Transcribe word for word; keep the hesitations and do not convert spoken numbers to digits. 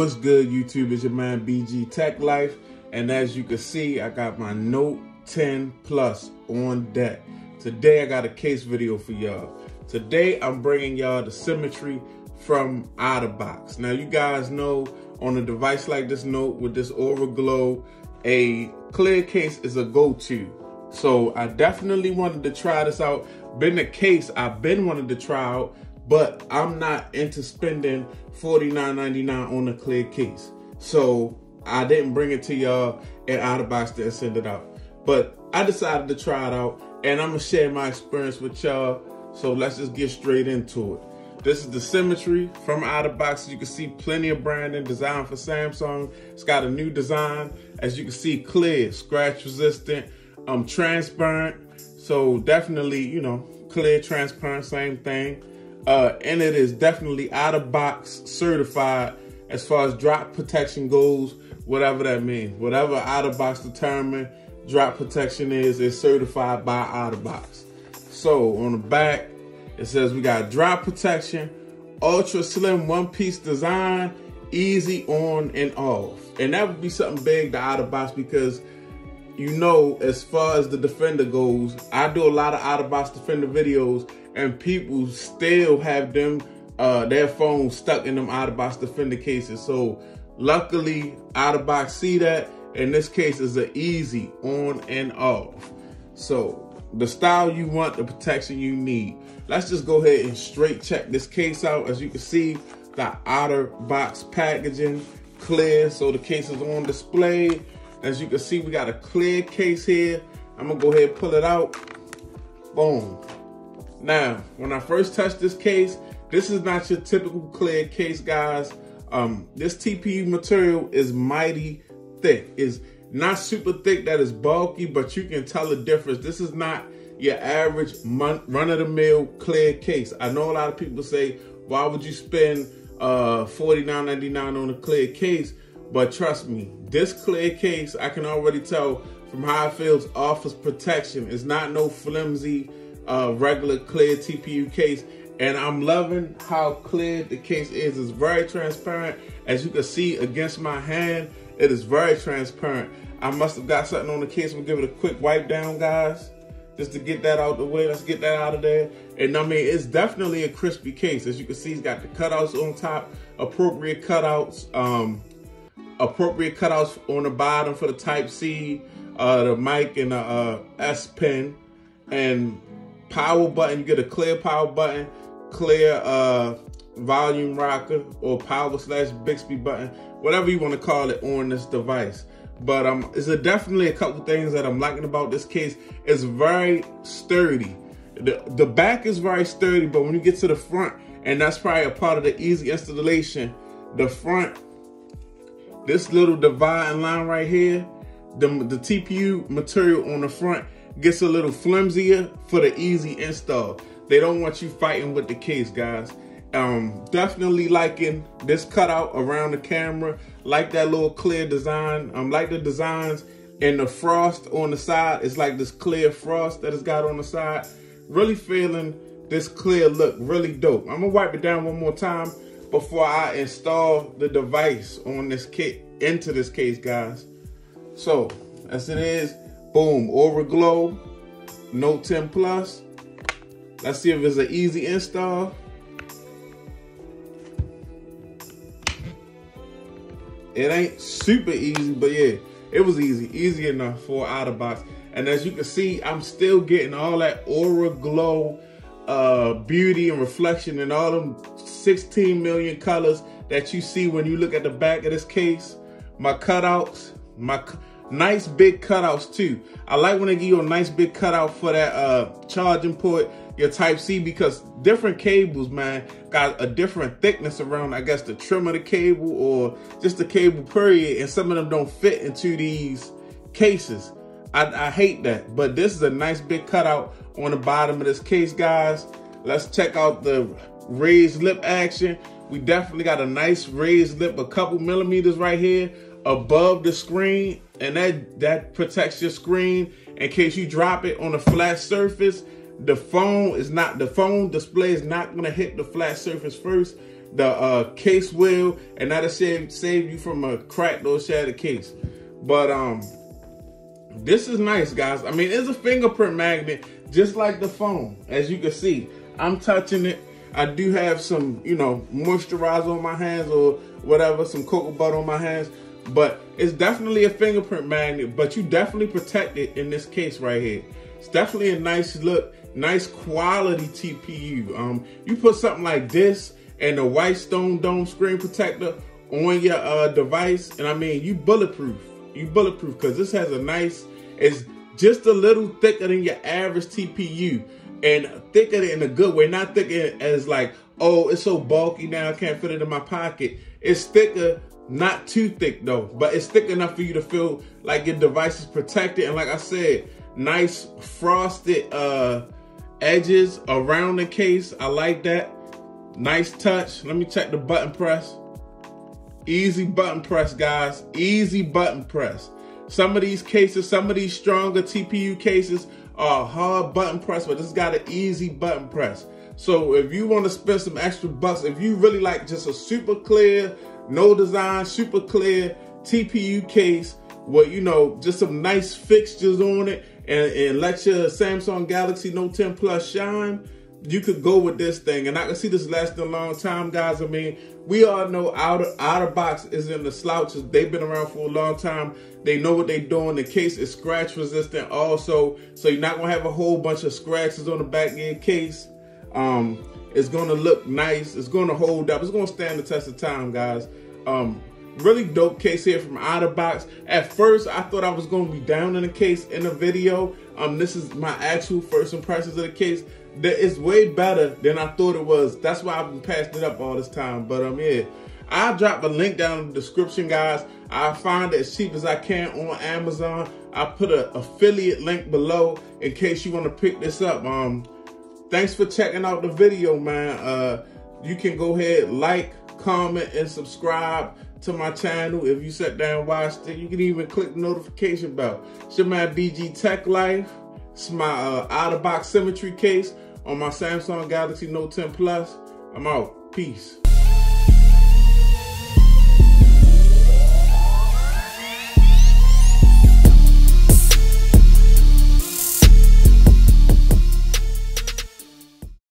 What's good, YouTube? It's your man B G Tech Life, and as you can see, I got my Note ten Plus on deck. Today I got a case video for y'all. Today I'm bringing y'all the Symmetry from Otterbox. Now you guys know on a device like this Note with this aura glow, a clear case is a go-to. So I definitely wanted to try this out. Been a case I've been wanting to try out, but I'm not into spending forty-nine ninety-nine on a clear case. So I didn't bring it to y'all and Otterbox didn't send it out. But I decided to try it out and I'm gonna share my experience with y'all. So let's just get straight into it. This is the Symmetry from Otterbox. You can see plenty of branding, designed for Samsung. It's got a new design. As you can see, clear, scratch resistant, um, transparent. So definitely, you know, clear, transparent, same thing. Uh, and it is definitely Otterbox certified as far as drop protection goes, whatever that means. Whatever Otterbox determined drop protection is, is certified by Otterbox. So on the back, it says we got drop protection, ultra slim one-piece design, easy on and off. And that would be something big to Otterbox because, you know, as far as the Defender goes, I do a lot of Otterbox Defender videos and people still have them, uh, their phones stuck in them Otterbox Defender cases. So luckily Otterbox see that, and this case is an easy on and off. So the style you want, the protection you need. Let's just go ahead and straight check this case out. As you can see, the Otterbox packaging, clear, so the case is on display. As you can see, we got a clear case here. I'm gonna go ahead and pull it out. Boom. Now, when I first touched this case, this is not your typical clear case, guys. Um, this T P U material is mighty thick. It's not super thick that is bulky, but you can tell the difference. This is not your average run-of-the-mill clear case. I know a lot of people say, why would you spend uh, forty-nine ninety-nine on a clear case? But trust me, this clear case, I can already tell from how it feels, offers protection. It's not no flimsy, uh, regular clear T P U case. And I'm loving how clear the case is. It's very transparent. As you can see against my hand, it is very transparent. I must have got something on the case. We'll give it a quick wipe down, guys, just to get that out the way. Let's get that out of there. And I mean, it's definitely a crispy case. As you can see, it's got the cutouts on top, appropriate cutouts, um, appropriate cutouts on the bottom for the Type C, uh, the mic and the uh, S Pen, and power button. You get a clear power button, clear uh, volume rocker, or power slash Bixby button, whatever you want to call it on this device. But um, it's a definitely a couple things that I'm liking about this case. It's very sturdy. The, the back is very sturdy, but when you get to the front, and that's probably a part of the easy installation, the front, this little divide line right here, the, the T P U material on the front gets a little flimsier for the easy install. They don't want you fighting with the case, guys. Um, definitely liking this cutout around the camera. Like that little clear design. Um, like the designs and the frost on the side. It's like this clear frost that it's got on the side. Really feeling this clear look. Really dope. I'm gonna wipe it down one more time before I install the device on this kit into this case, guys. So as it is, boom, aura glow, Note ten Plus. Let's see if it's an easy install. It ain't super easy, but yeah, it was easy, easy enough for Otterbox. And as you can see, I'm still getting all that aura glow, uh, beauty and reflection, and all them sixteen million colors that you see when you look at the back of this case. My cutouts, my nice big cutouts too. I like when they give you a nice big cutout for that uh, charging port, your Type C, because different cables, man, got a different thickness around, I guess, the trim of the cable or just the cable period, and some of them don't fit into these cases. I, I hate that, but this is a nice big cutout on the bottom of this case, guys. Let's check out the raised lip action. We definitely got a nice raised lip, a couple millimeters right here above the screen, and that that protects your screen in case you drop it on a flat surface. The phone is not the phone display is not going to hit the flat surface first. the uh, case well, and that'll save save you from a cracked or shattered case. But um, this is nice, guys. I mean, it's a fingerprint magnet, just like the phone. As you can see, I'm touching it. I do have some, you know, moisturizer on my hands or whatever, some cocoa butter on my hands, but it's definitely a fingerprint magnet, but you definitely protect it in this case right here. It's definitely a nice look, nice quality T P U. Um, you put something like this and the white stone dome screen protector on your uh, device, and I mean, you bulletproof. You bulletproof, because this has a nice, it's just a little thicker than your average T P U. And thicker in a good way, not thicker as like, oh, it's so bulky now I can't fit it in my pocket. It's thicker, not too thick though, but it's thick enough for you to feel like your device is protected. And like I said, nice frosted uh, edges around the case. I like that. Nice touch. Let me check the button press. Easy button press, guys. Easy button press. Some of these cases, some of these stronger T P U cases, a hard button press, but it's got an easy button press. So if you want to spend some extra bucks, if you really like just a super clear, no design, super clear T P U case with, you know, just some nice fixtures on it, and, and let your Samsung Galaxy Note ten Plus shine, you could go with this thing. And I can see this lasting a long time, guys. I mean, we all know Outer, Otterbox is in the slouches. They've been around for a long time. They know what they're doing. The case is scratch resistant also. So you're not gonna have a whole bunch of scratches on the back end case. Um, it's gonna look nice. It's gonna hold up. It's gonna stand the test of time, guys. Um, really dope case here from Otterbox. At first, I thought I was gonna be down in the case in the video. Um, this is my actual first impressions of the case. That is way better than I thought it was. That's why I've been passing it up all this time. But um, yeah, I'll drop a link down in the description, guys. I find it as cheap as I can on Amazon. I put an affiliate link below in case you want to pick this up. Um, thanks for checking out the video, man. Uh, you can go ahead, like, comment, and subscribe to my channel. If you sat down and watched it, you can even click the notification bell. It's your man B G Tech Life. It's my uh, Otterbox Symmetry case on my Samsung Galaxy Note ten Plus. I'm out. Peace.